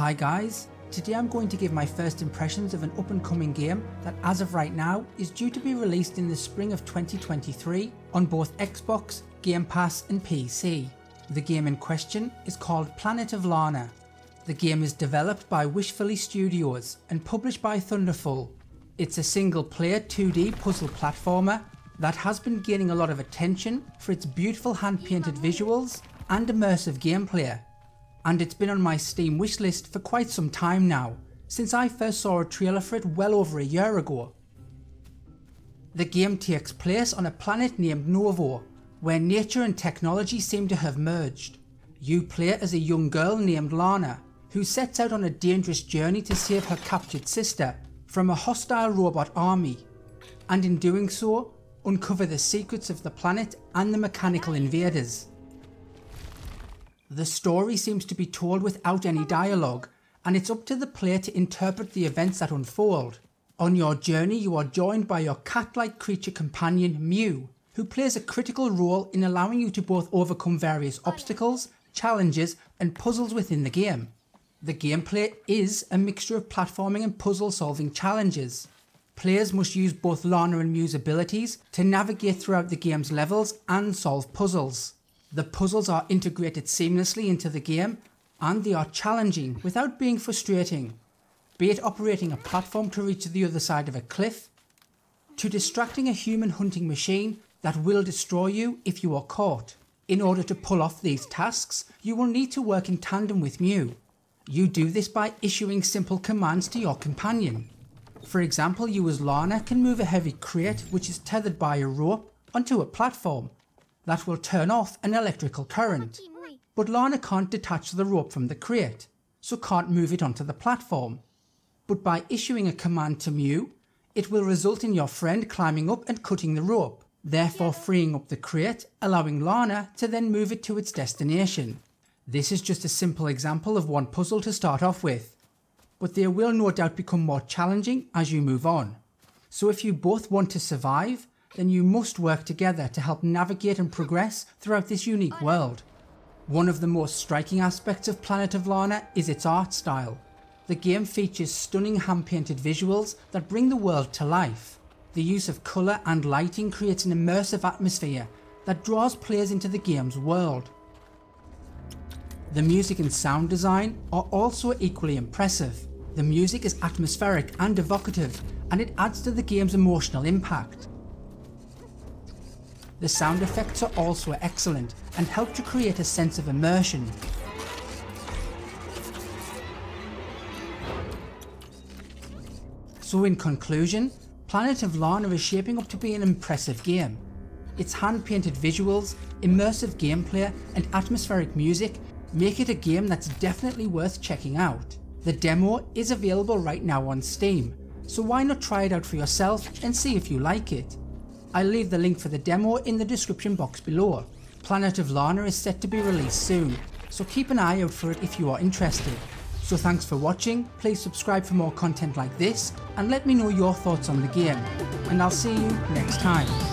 Hi guys, today I'm going to give my first impressions of an up-and-coming game that as of right now is due to be released in the spring of 2023 on both Xbox, Game Pass and PC. The game in question is called Planet of Lana. The game is developed by Wishfully Studios and published by Thunderful. It's a single-player 2D puzzle platformer that has been gaining a lot of attention for its beautiful hand-painted visuals and immersive gameplay. And it's been on my Steam wishlist for quite some time now, since I first saw a trailer for it well over a year ago. The game takes place on a planet named Novo, where nature and technology seem to have merged. You play as a young girl named Lana, who sets out on a dangerous journey to save her captured sister from a hostile robot army, and in doing so, uncover the secrets of the planet and the mechanical invaders. The story seems to be told without any dialogue, and it's up to the player to interpret the events that unfold. On your journey you are joined by your cat-like creature companion Mew, who plays a critical role in allowing you to both overcome various obstacles, challenges and puzzles within the game. The gameplay is a mixture of platforming and puzzle-solving challenges. Players must use both Lana and Mew's abilities to navigate throughout the game's levels and solve puzzles. The puzzles are integrated seamlessly into the game, and they are challenging without being frustrating, be it operating a platform to reach the other side of a cliff, to distracting a human hunting machine that will destroy you if you are caught. In order to pull off these tasks, you will need to work in tandem with Mew. You do this by issuing simple commands to your companion. For example, you as Lana can move a heavy crate which is tethered by a rope onto a platform that will turn off an electrical current, but Lana can't detach the rope from the crate, so can't move it onto the platform. But by issuing a command to Mew, it will result in your friend climbing up and cutting the rope, therefore freeing up the crate, allowing Lana to then move it to its destination. This is just a simple example of one puzzle to start off with, but they will no doubt become more challenging as you move on. So if you both want to survive, then you must work together to help navigate and progress throughout this unique world. One of the most striking aspects of Planet of Lana is its art style. The game features stunning hand-painted visuals that bring the world to life. The use of colour and lighting creates an immersive atmosphere that draws players into the game's world. The music and sound design are also equally impressive. The music is atmospheric and evocative, and it adds to the game's emotional impact. The sound effects are also excellent and help to create a sense of immersion. So in conclusion, Planet of Lana is shaping up to be an impressive game. Its hand-painted visuals, immersive gameplay and atmospheric music make it a game that's definitely worth checking out. The demo is available right now on Steam, so why not try it out for yourself and see if you like it. I'll leave the link for the demo in the description box below. Planet of Lana is set to be released soon, so keep an eye out for it if you are interested. So thanks for watching, please subscribe for more content like this and let me know your thoughts on the game, and I'll see you next time.